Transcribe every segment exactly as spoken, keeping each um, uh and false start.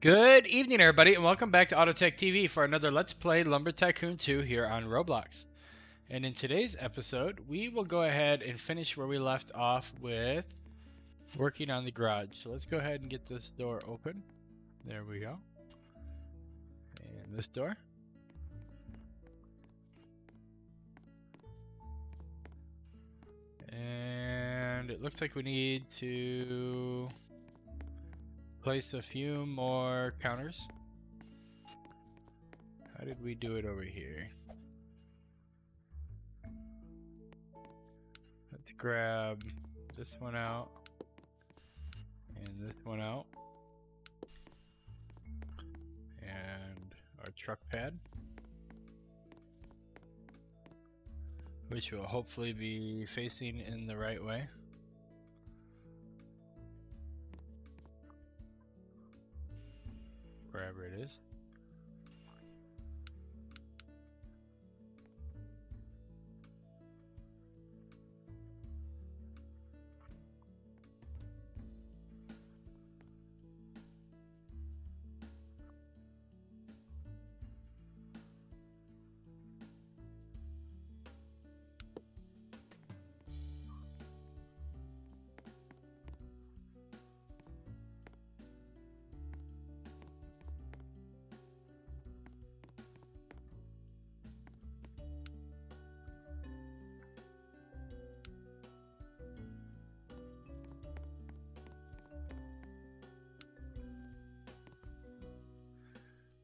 Good evening, everybody, and welcome back to Auto Tech T V for another Let's Play Lumber Tycoon two here on Roblox. And in today's episode, we will go ahead and finish where we left off with working on the garage. So let's go ahead and get this door open. There we go. And this door. And it looks like we need to place a few more counters. How did we do it over here? Let's grab this one out and this one out and our truck pad, which will hopefully be facing in the right way. Wherever it is.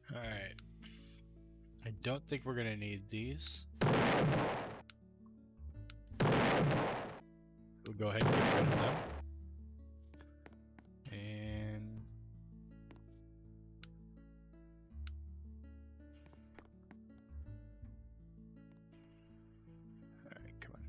Alright, I don't think we're gonna need these. We'll go ahead and get rid of them. And alright, come on.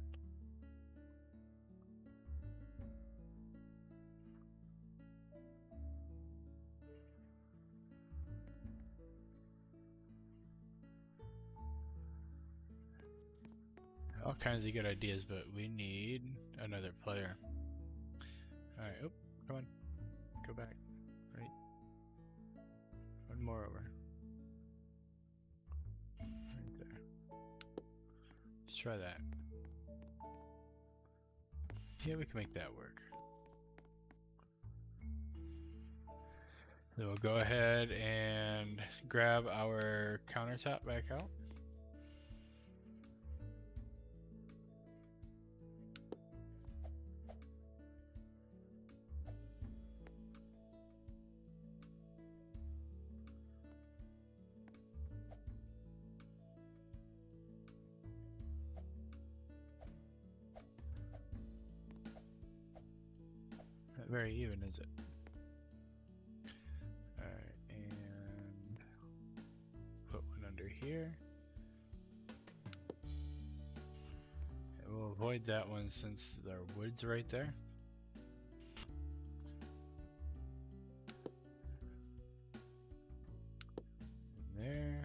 All kinds of good ideas, but we need another player. All right, oh, come on, go back, right? One more over. Right there. Let's try that. Yeah, we can make that work. Then we'll go ahead and grab our countertop back out. Very even, is it? Alright, and put one under here. And we'll avoid that one since there are wood's right there. And there.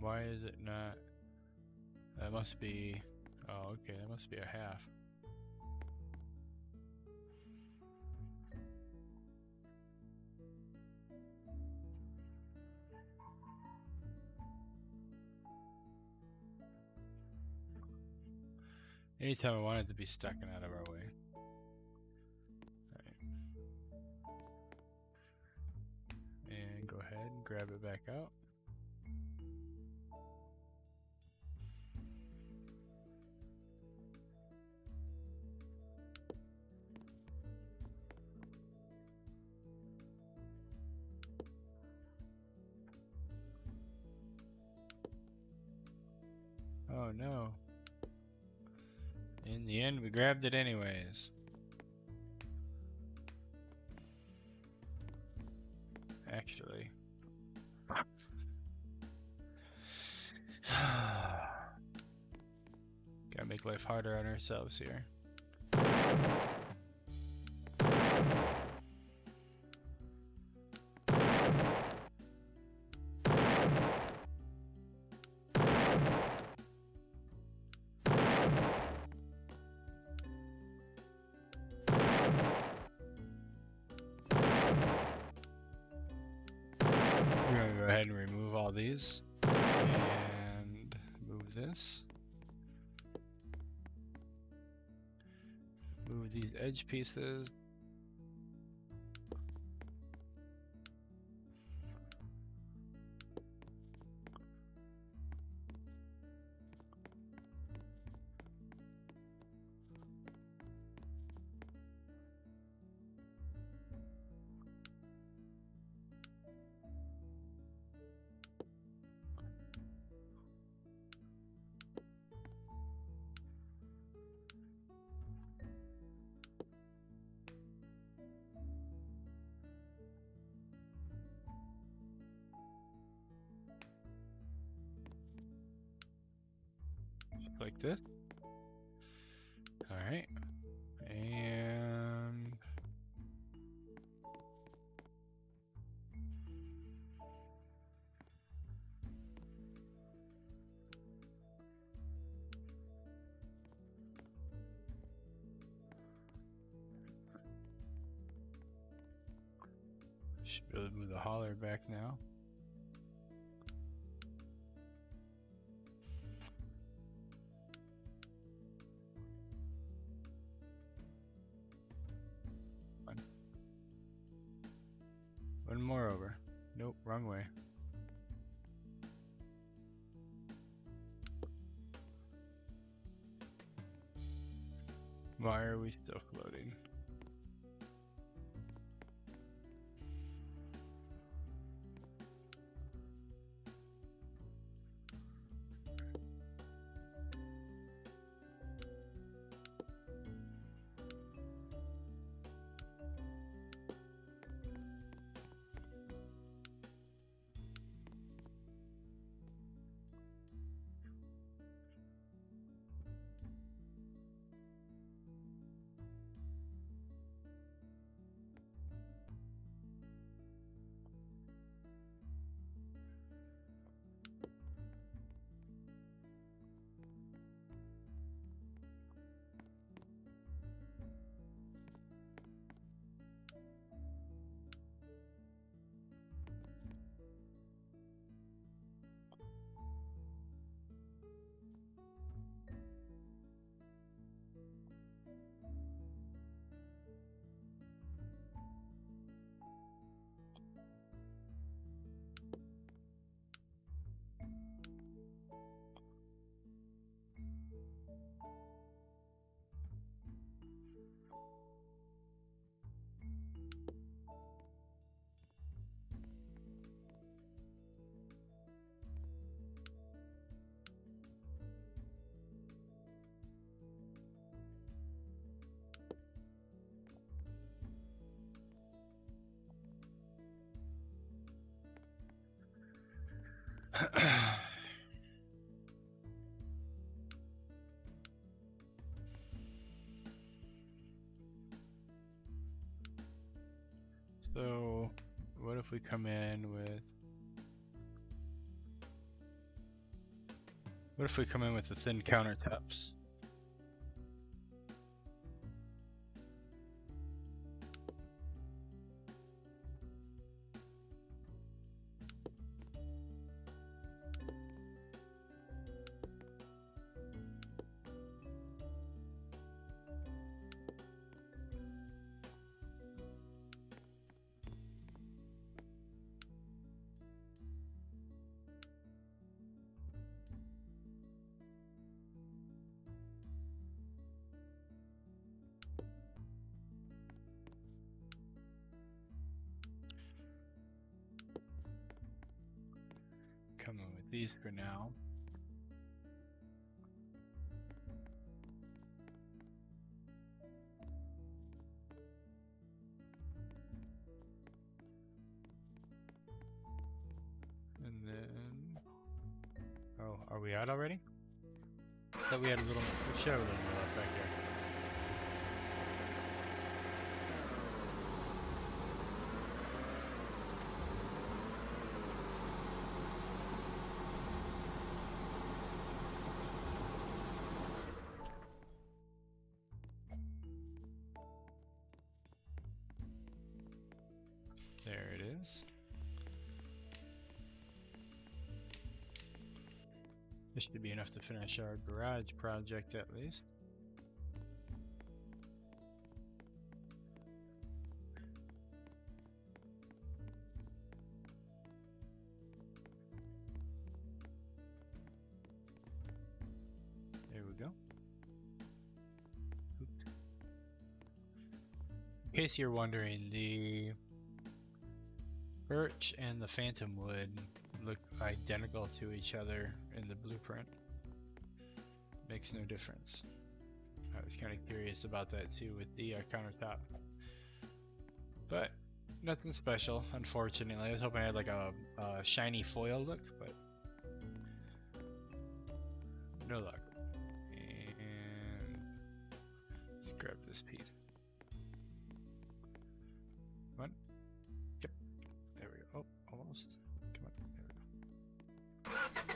Why is it not? That must be, oh okay, that must be a half. Anytime I want it to be stuck and out of our way. All right. And go ahead and grab it back out. In the end, we grabbed it anyways. Actually. Gotta make life harder on ourselves here. These and move this, move these edge pieces, like this. All right, and should be able to move the holler back now. One more over. Nope, wrong way. Why are we still floating? So, what if we come in with what if we come in with the thin countertops? Come in with these for now. we out already? I thought we had a little, we should have a little more left back here. There it is. This should be enough to finish our garage project at least. There we go. Oops. In case you're wondering, the Birch and the Phantom Wood look identical to each other in the blueprint. Makes no difference. I was kind of curious about that too with the uh, countertop. But nothing special, unfortunately. I was hoping I had like a, a shiny foil look, but no luck. And let's grab this piece. Come on. Yep. There we go. Oh, almost. Come on. There we go.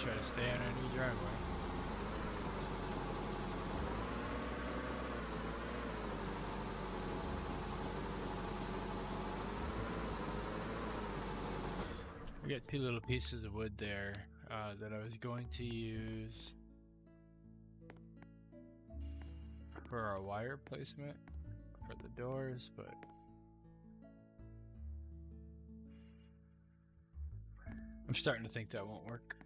Try to stay on our new driveway. We got two little pieces of wood there uh, that I was going to use for our wire placement for the doors, but I'm starting to think that won't work.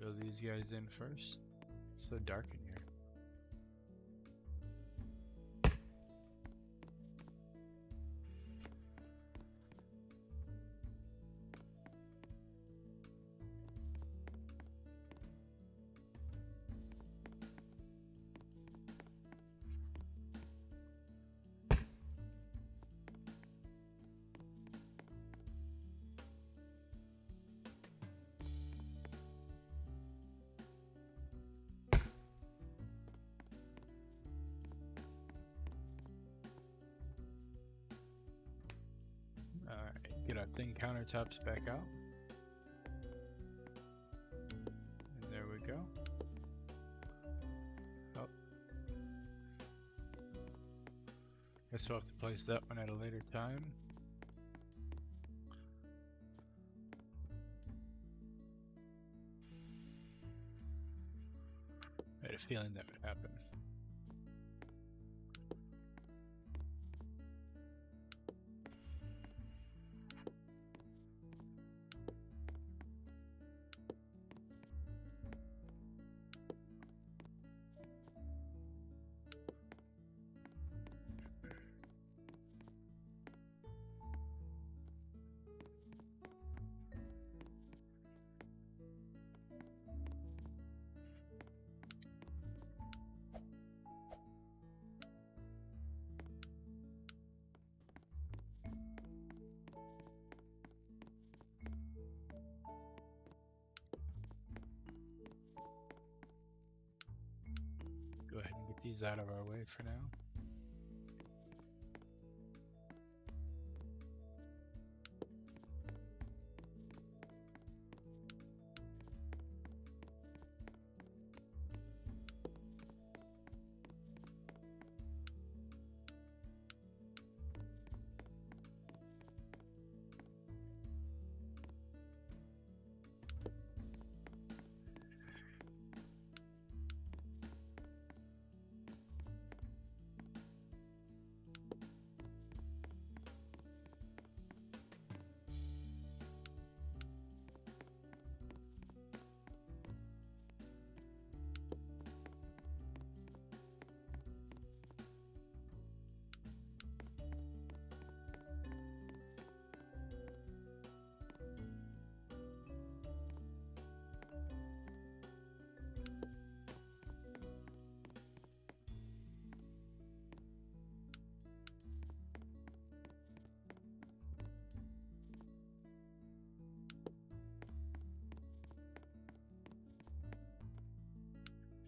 Fill these guys in first. It's so dark in here. Get our thin countertops back out. And there we go. Oh. Guess we'll have to place that one at a later time. I had a feeling that would happen. Go ahead and get these out of our way for now.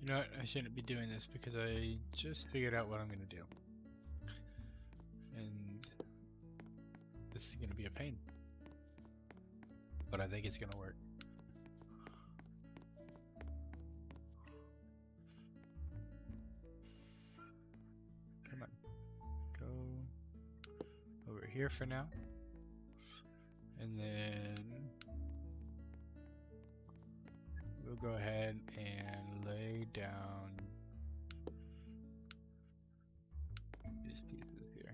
You know what? I shouldn't be doing this because I just figured out what I'm gonna do. And this is gonna be a pain. But I think it's gonna work. Come on. Go over here for now. And then we'll go ahead and lay down these pieces here.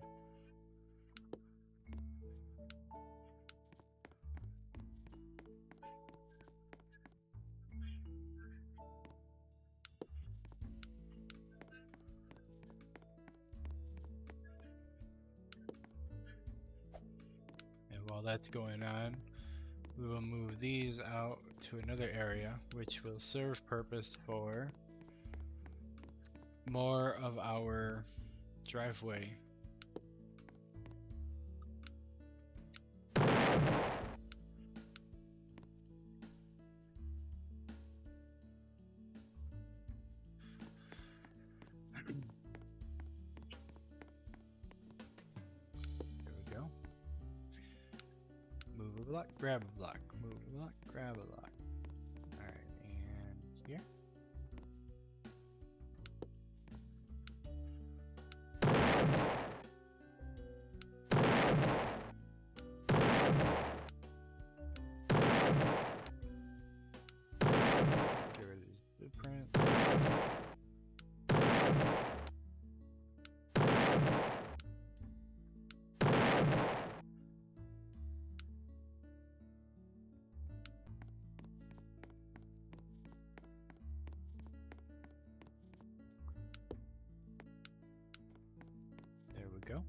And while that's going on, we will move these out to another area, which will serve purpose for more of our driveway. Move a block, grab a block, move a block, grab a block. Alright, and here. Get rid of these blueprints. Go.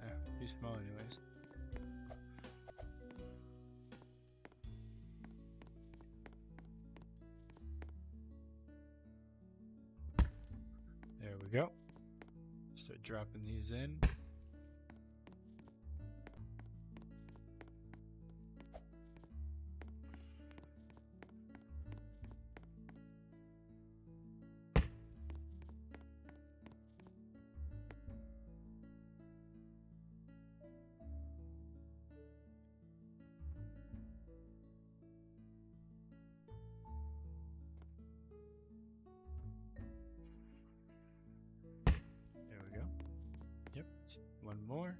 And yeah, too small anyways. There we go. Start dropping these in. Yep, just one more.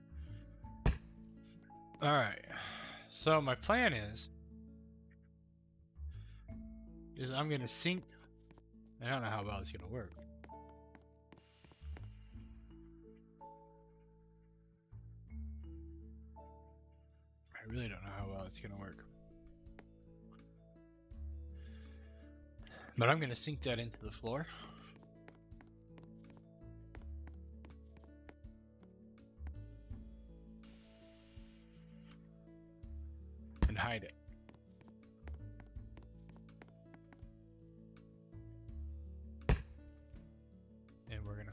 All right, so my plan is, is I'm gonna sink. I don't know how well it's gonna work. I really don't know how well it's gonna work. But I'm gonna sink that into the floor. Hide it.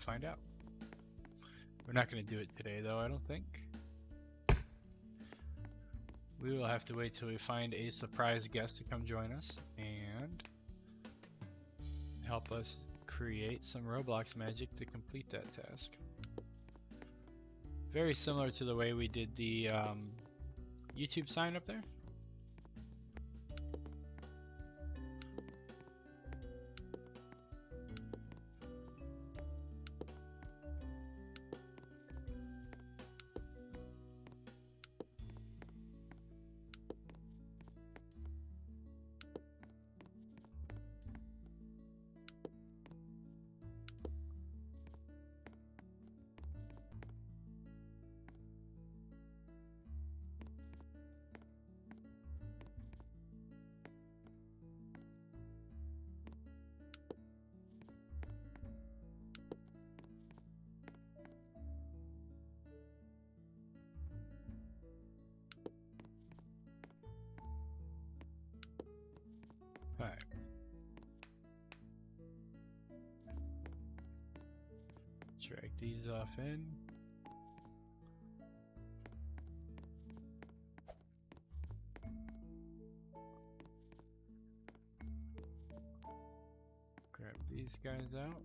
to find out. We're not going to do it today, though, I don't think. We will have to wait till we find a surprise guest to come join us and help us create some Roblox magic to complete that task. Very similar to the way we did the um, YouTube sign up there. All right. Drag these off in. Grab these guys out.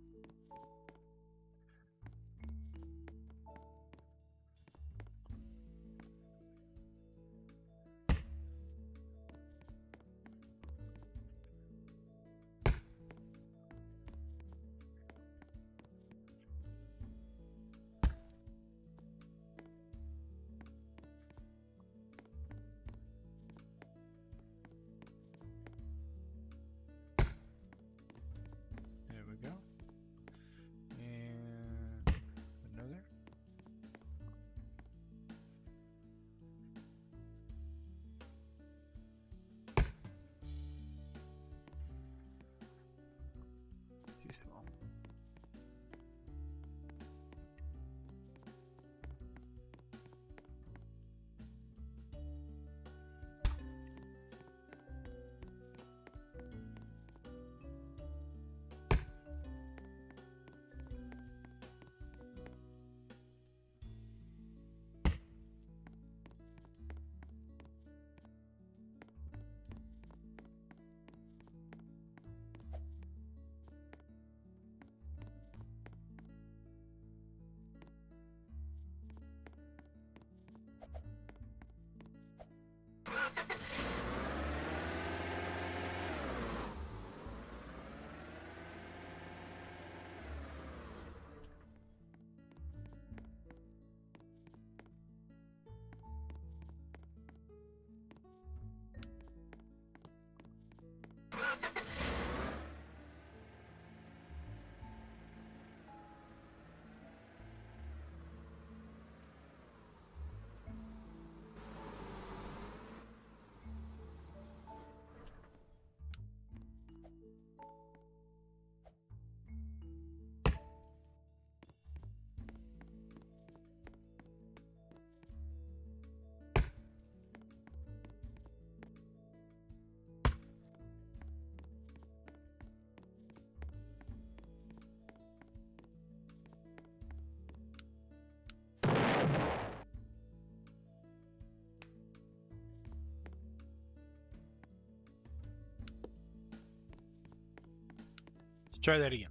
Try that again.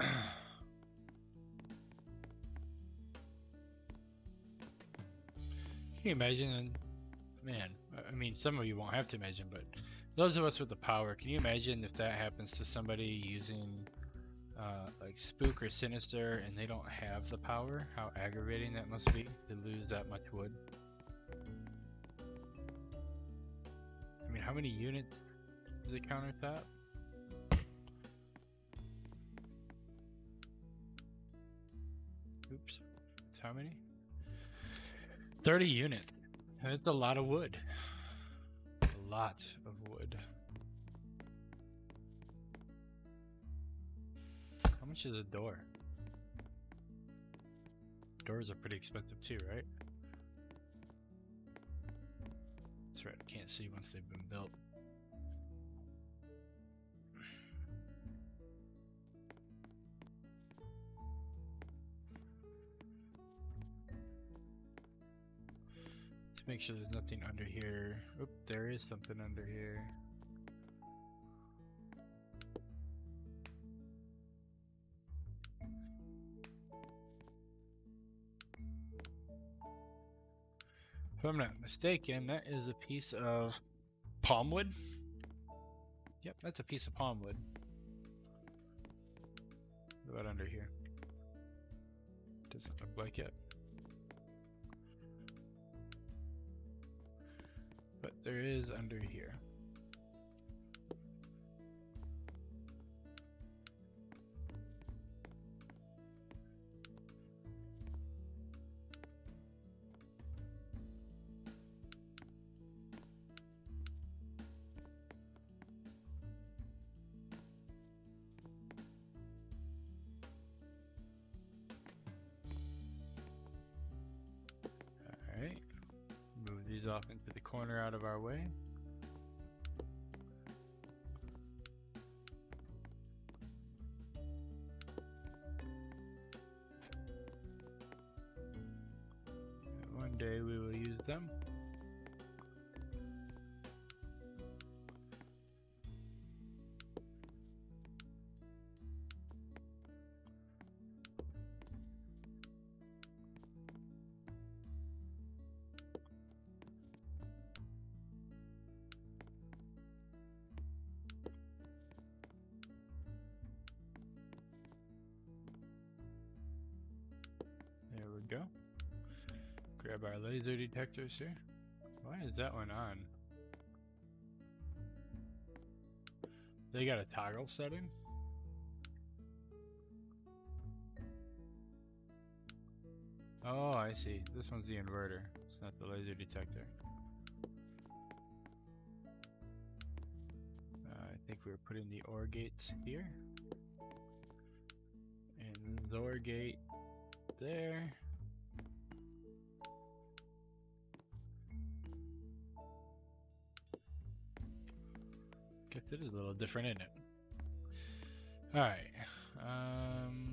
Can you imagine, man, I mean, some of you won't have to imagine, but those of us with the power, can you imagine if that happens to somebody using uh, like Spook or Sinister and they don't have the power? How aggravating that must be to lose that much wood. I mean, how many units? The countertop. Oops. That's how many? thirty units. That's a lot of wood. A lot of wood. How much is a door? Doors are pretty expensive too, right? That's right. I can't see once they've been built. to make sure there's nothing under here. Oop, there is something under here. If I'm not mistaken, that is a piece of palm wood. Yep, that's a piece of palm wood. What about under here? Doesn't look like it. But there is under here. Off into the corner out of our way. And one day we will use them. Go. Grab our laser detectors here. Why is that one on? They got a toggle setting. Oh, I see. This one's the inverter. It's not the laser detector. Uh, I think we were putting the O R gates here. And the O R gate there. Guess it is a little different, isn't it? Alright. Um,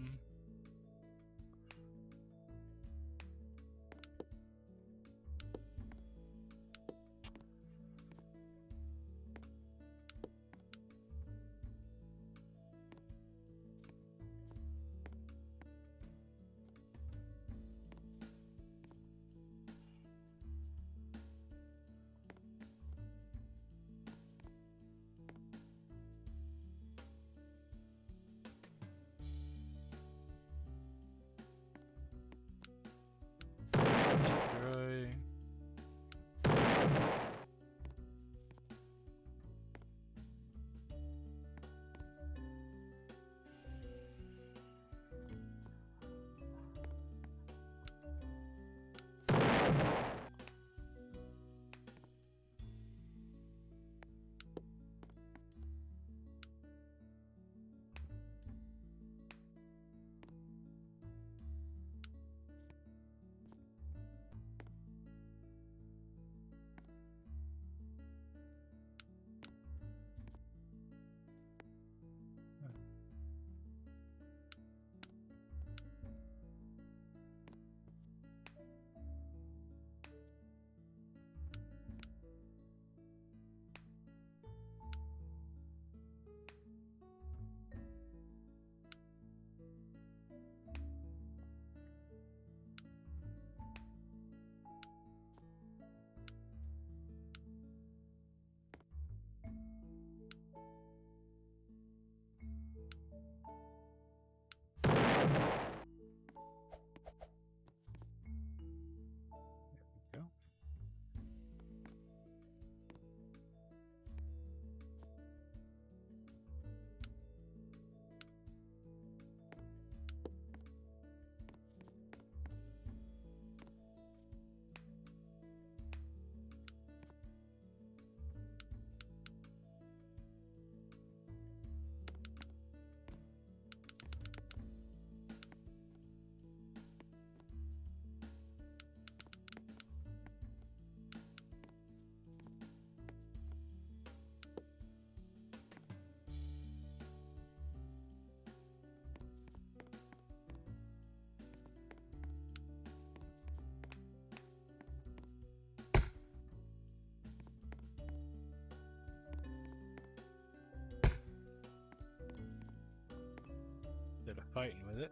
fighting with it.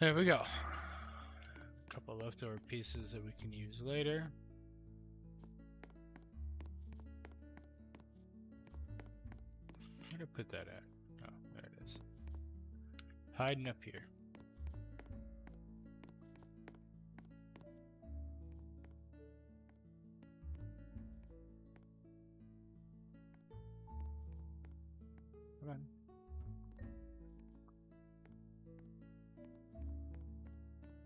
There we go. A couple leftover pieces that we can use later. Where did I put that at? Oh, there it is. Hiding up here. Come on.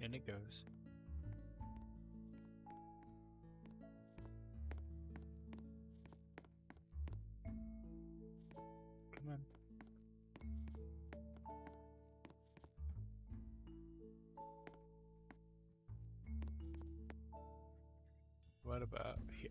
And it goes. Come on. What about here?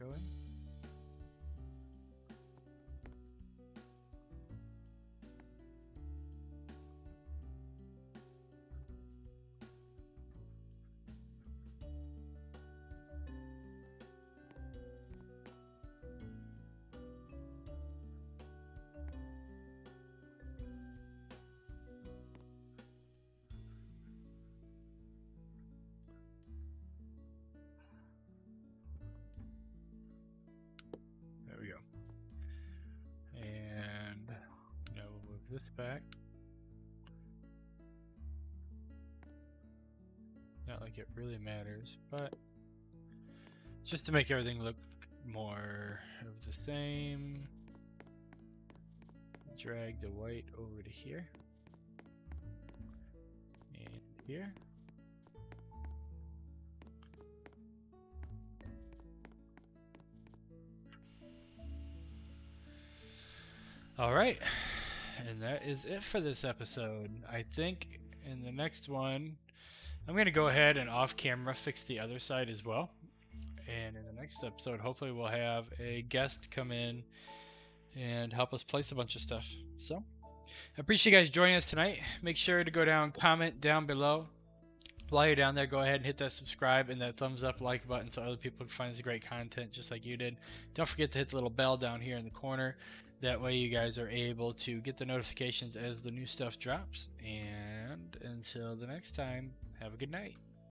Going. This back. Not like it really matters, but just to make everything look more of the same. Drag the white over to here and here. All right. And that is it for this episode. I think in the next one, I'm going to go ahead and off camera fix the other side as well. And in the next episode, hopefully we'll have a guest come in and help us place a bunch of stuff. So I appreciate you guys joining us tonight. Make sure to go down, comment down below. While you're down there, go ahead and hit that subscribe and that thumbs up, like button so other people can find this great content just like you did. Don't forget to hit the little bell down here in the corner. That way you guys are able to get the notifications as the new stuff drops. And until the next time, have a good night.